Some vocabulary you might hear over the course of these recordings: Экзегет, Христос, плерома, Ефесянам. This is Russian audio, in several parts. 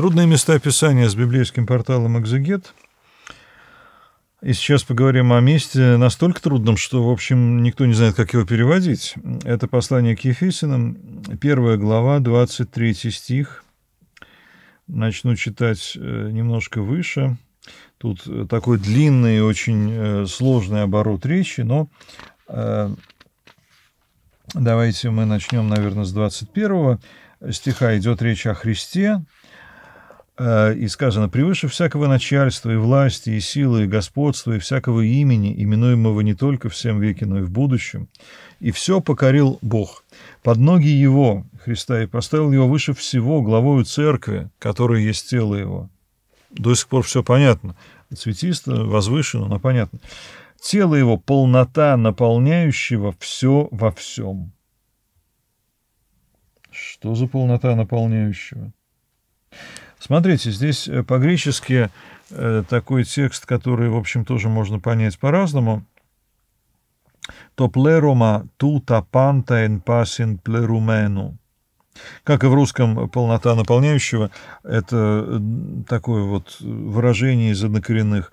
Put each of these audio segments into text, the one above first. Трудные места Писания с библейским порталом «Экзегет». И сейчас поговорим о месте настолько трудном, что, в общем, никто не знает, как его переводить. Это послание к Ефесянам, 1 глава, 23 стих. Начну читать немножко выше. Тут такой длинный и очень сложный оборот речи, но давайте мы начнем, наверное, с 21 стиха. Идет речь о Христе. И сказано: «Превыше всякого начальства и власти, и силы, и господства, и всякого имени, именуемого не только в сем веке, но и в будущем. И все покорил Бог. Под ноги Его, Христа, и поставил Его выше всего, главою Церкви, которая есть тело Его». До сих пор все понятно. Цветисто, возвышенно, но понятно. «Тело Его — полнота наполняющего все во всем». Что за полнота наполняющего? Смотрите, здесь по-гречески такой текст, который, в общем, тоже можно понять по-разному. «То плерома тута пантаен пасин плерумену». Как и в русском «полнота наполняющего», это такое вот выражение из однокоренных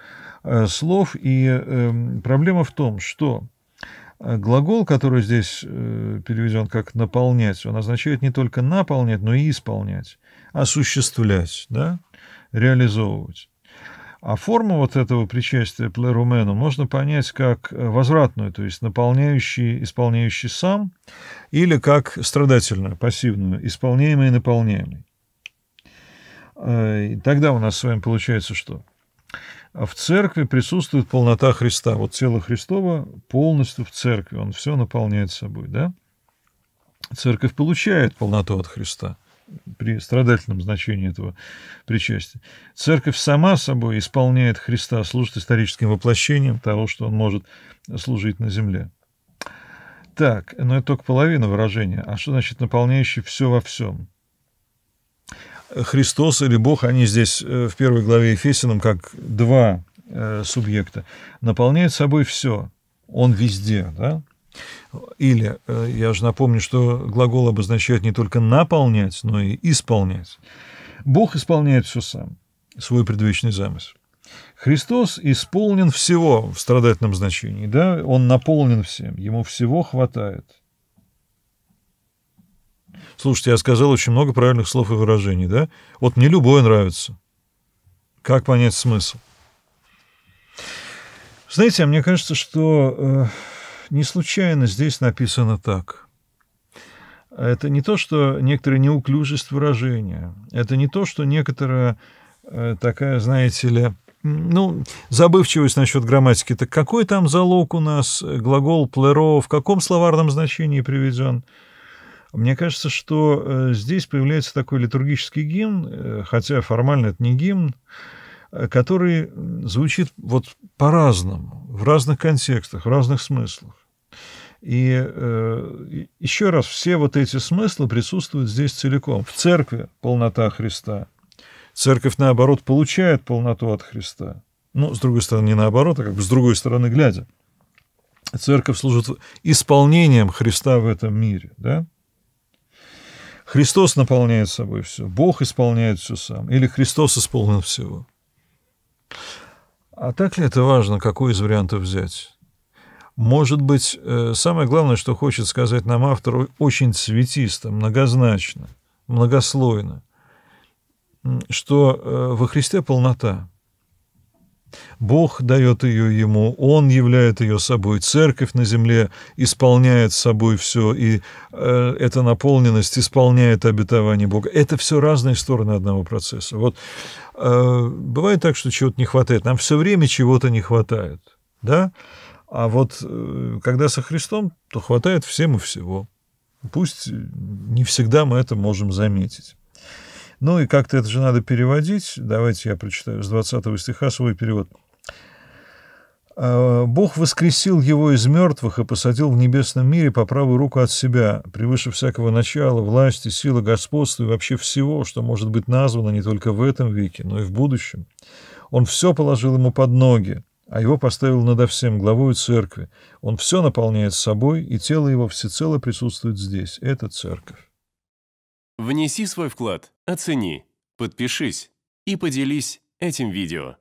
слов. И проблема в том, что глагол, который здесь переведен как «наполнять», он означает не только «наполнять», но и «исполнять», осуществлять, да, реализовывать. А форму вот этого причастия плерумену можно понять как возвратную, то есть наполняющий, исполняющий сам, или как страдательную, пассивную, исполняемый и наполняемый. И тогда у нас с вами получается что? В церкви присутствует полнота Христа. Вот тело Христово полностью в церкви, он все наполняет собой, да? Церковь получает полноту от Христа при страдательном значении этого причастия. Церковь сама собой исполняет Христа, служит историческим воплощением того, что он может служить на земле. Так, но это только половина выражения. А что значит «наполняющий все во всем»? Христос или Бог, они здесь в первой главе Ефесянам как два субъекта. Наполняет собой все. Он везде, да? Или, я же напомню, что глагол обозначает не только «наполнять», но и «исполнять». Бог исполняет все сам, свой предвечный замысел. Христос исполнен всего в страдательном значении, да? Он наполнен всем, ему всего хватает. Слушайте, я сказал очень много правильных слов и выражений, да? Вот мне любое нравится. Как понять смысл? Знаете, мне кажется, что не случайно здесь написано так. Это не то, что некоторая неуклюжесть выражения. Это не то, что некоторая такая, знаете ли, ну, забывчивость насчет грамматики. Так какой там залог у нас? Глагол «плеро» в каком словарном значении приведен? Мне кажется, что здесь появляется такой литургический гимн, хотя формально это не гимн, который звучит вот по-разному, в разных контекстах, в разных смыслах. И еще раз, все вот эти смыслы присутствуют здесь целиком. В церкви полнота Христа. Церковь, наоборот, получает полноту от Христа. Ну, с другой стороны, не наоборот, а как бы с другой стороны глядя. Церковь служит исполнением Христа в этом мире, да? Христос наполняет собой все, Бог исполняет все сам, или Христос исполнен всего. А так ли это важно, какой из вариантов взять? Может быть, самое главное, что хочет сказать нам автор, очень цветисто, многозначно, многослойно, что во Христе полнота. Бог дает ее ему, он являет ее собой, церковь на земле исполняет собой все, и эта наполненность исполняет обетование Бога. Это все разные стороны одного процесса. Вот бывает так, что чего-то не хватает, нам все время чего-то не хватает, да? А вот когда со Христом, то хватает всем и всего. Пусть не всегда мы это можем заметить. Ну и как-то это же надо переводить. Давайте я прочитаю с 20 стиха свой перевод. «Бог воскресил его из мертвых и посадил в небесном мире по правую руку от себя, превыше всякого начала, власти, силы, господства и вообще всего, что может быть названо не только в этом веке, но и в будущем. Он все положил ему под ноги, а его поставил надо всем, главою церкви. Он все наполняет собой, и тело его всецело присутствует здесь. Это церковь». Внеси свой вклад, оцени, подпишись и поделись этим видео.